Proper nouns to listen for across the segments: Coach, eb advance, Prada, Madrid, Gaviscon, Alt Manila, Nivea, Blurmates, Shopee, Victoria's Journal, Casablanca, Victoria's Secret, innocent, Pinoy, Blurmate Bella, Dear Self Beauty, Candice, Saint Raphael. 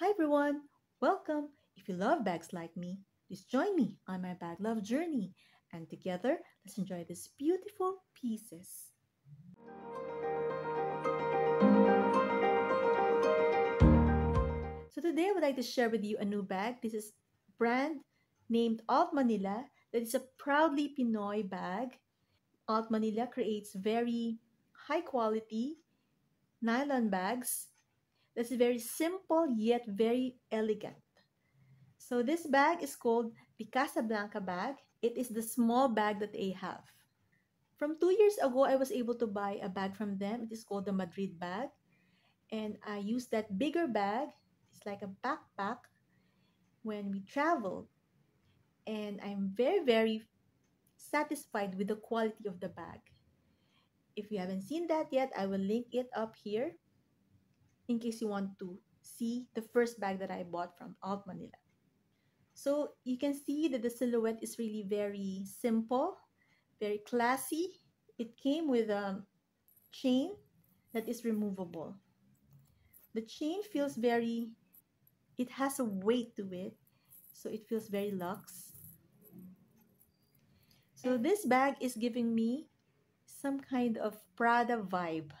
Hi everyone, welcome. If you love bags like me, please join me on my bag love journey, and together let's enjoy these beautiful pieces. So today I would like to share with you a new bag. This is brand named Alt Manila. That is a proudly Pinoy bag. Alt Manila creates very high quality nylon bags. That's very simple yet very elegant. So this bag is called the Casablanca bag. It is the small bag that they have. From 2 years ago, I was able to buy a bag from them. It is called the Madrid bag. And I used that bigger bag. It's like a backpack when we traveled. And I'm very satisfied with the quality of the bag. If you haven't seen that yet, I will link it up here in case you want to see the first bag that I bought from Alt Manila. So you can see that the silhouette is really very simple, very classy. It came with a chain that is removable. The chain feels very, it has a weight to it, so it feels very luxe. So this bag is giving me some kind of Prada vibe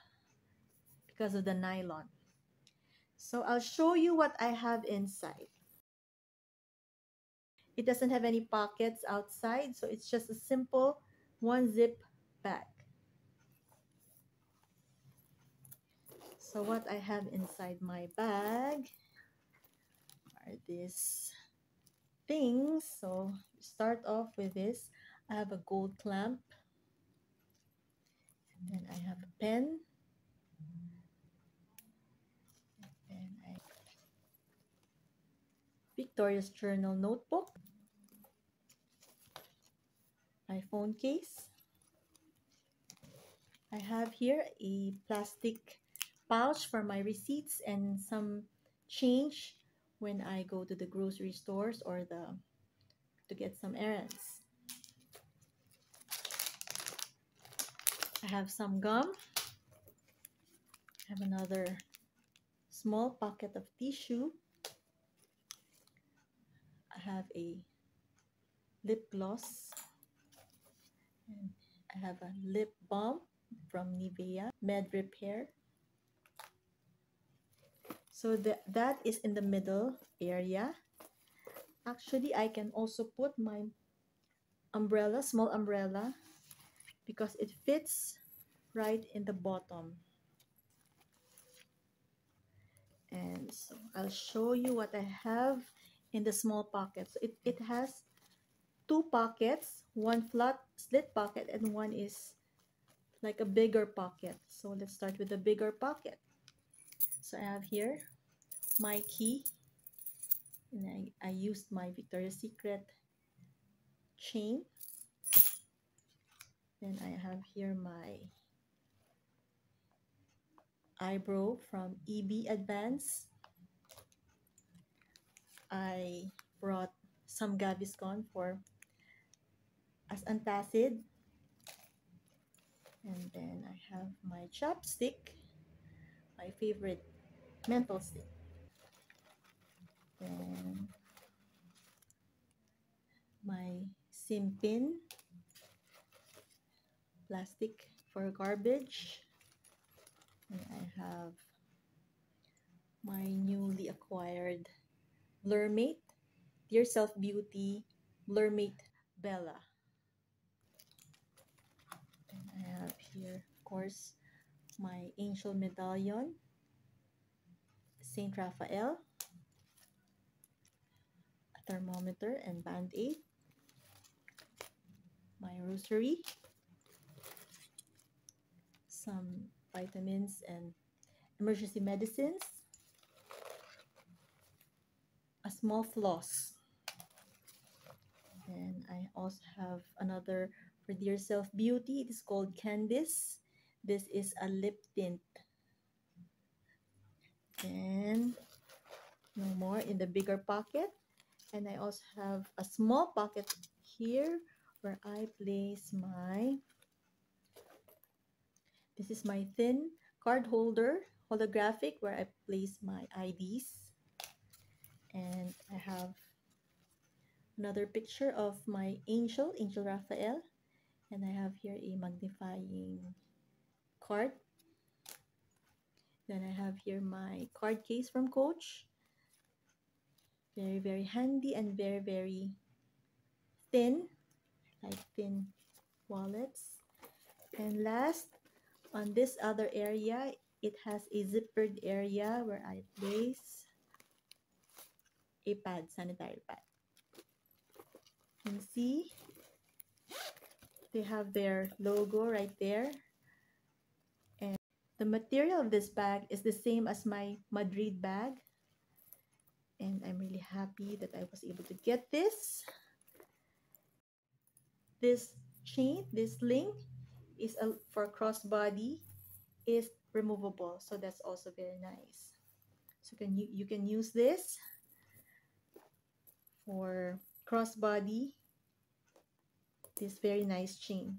because of the nylon. So I'll show you what I have inside. It doesn't have any pockets outside, so it's just a simple one zip bag. So what I have inside my bag are these things. So start off with this. I have a gold clamp. Then I have a pen. Then I have Victoria's journal notebook. My phone case. I have here a plastic pouch for my receipts and some change when I go to the grocery stores or to get some errands. I have some gum. I have another small pocket of tissue. I have a lip gloss. And I have a lip balm from Nivea Med Repair. So that is in the middle area. Actually, I can also put my umbrella, small umbrella, because it fits right in the bottom. And so I'll show you what I have in the small pocket. So it has two pockets, one flat slit pocket and one is like a bigger pocket. So let's start with the bigger pocket. So I have here my key, and I used my Victoria's Secret chain. Then I have here my eyebrow from eb Advance. I brought some Gaviscon as antacid. And then I have my chapstick, my favorite menthol stick. Then my SIM pin. Plastic for garbage. And I have my newly acquired Blurmate, Dear Self Beauty, Blurmate Bella. And I have here, of course, my angel medallion, Saint Raphael, a thermometer and band-aid, my rosary, some vitamins and emergency medicines, a small floss, and I also have another for Dear Self Beauty. It is called Candice. This is a lip tint. And no more in the bigger pocket. And I also have a small pocket here where I place my, this is my thin card holder, holographic, where I place my IDs. And I have another picture of my angel, Angel Raphael. And I have here a magnifying card. Then I have here my card case from Coach. Very, very handy and very, very thin. Like thin wallets. And last, on this other area, it has a zippered area where I place a pad, sanitary pad. You can see they have their logo right there. And the material of this bag is the same as my Madrid bag. And I'm really happy that I was able to get this. This chain, this link, is for crossbody, is removable, so that's also very nice. So you can use this for crossbody. This very nice chain.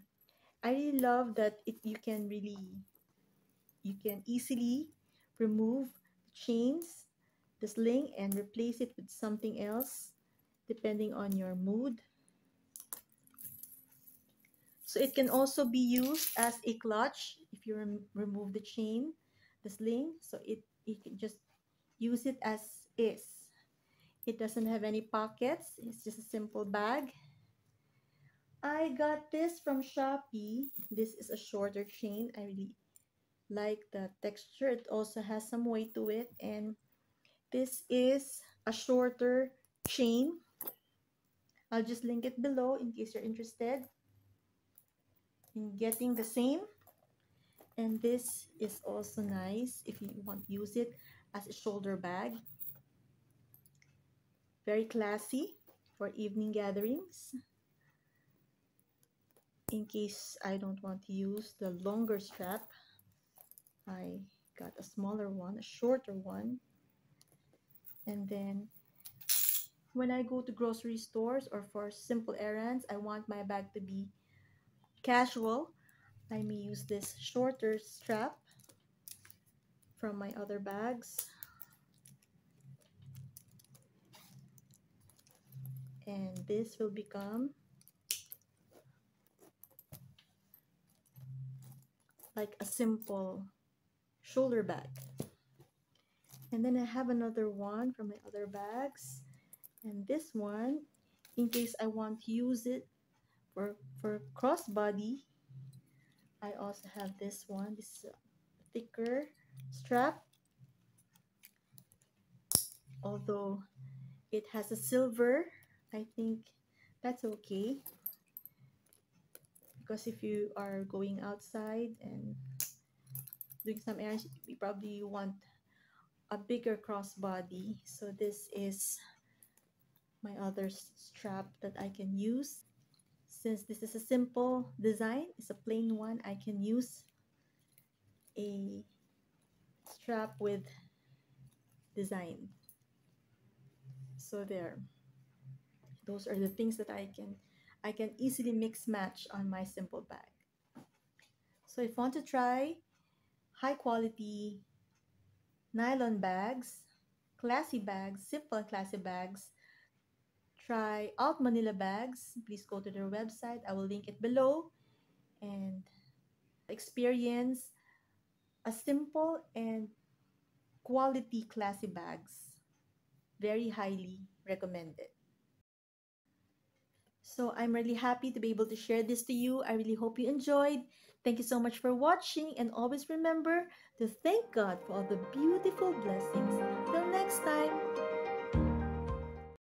I really love that you can easily remove the chains, the sling, and replace it with something else depending on your mood. So it can also be used as a clutch if you remove the chain, the sling. So you can just use it as is. It doesn't have any pockets. It's just a simple bag. I got this from Shopee. This is a shorter chain. I really like the texture. It also has some weight to it. And this is a shorter chain. I'll just link it below in case you're interested in getting the same. And this is also nice if you want to use it as a shoulder bag. Very classy for evening gatherings, in case I don't want to use the longer strap. I got a smaller one, a shorter one. And then when I go to grocery stores or for simple errands, I want my bag to be casual, I may use this shorter strap from my other bags. And this will become like a simple shoulder bag. And then I have another one from my other bags. And this one, in case I want to use it for crossbody, I also have this one. This is a thicker strap, although it has a silver. I think that's okay, because if you are going outside and doing some errands, you probably want a bigger crossbody. So this is my other strap that I can use. Since this is a simple design, it's a plain one, I can use a strap with design. So there, those are the things that I can easily mix match on my simple bag. So if you want to try high quality nylon bags, classy bags, simple and classy bags, try Alt Manila bags. Please go to their website. I will link it below, and experience a simple and quality classy bags. Very highly recommended. So I'm really happy to be able to share this to you. I really hope you enjoyed. Thank you so much for watching, and always remember to thank God for all the beautiful blessings. Till next time.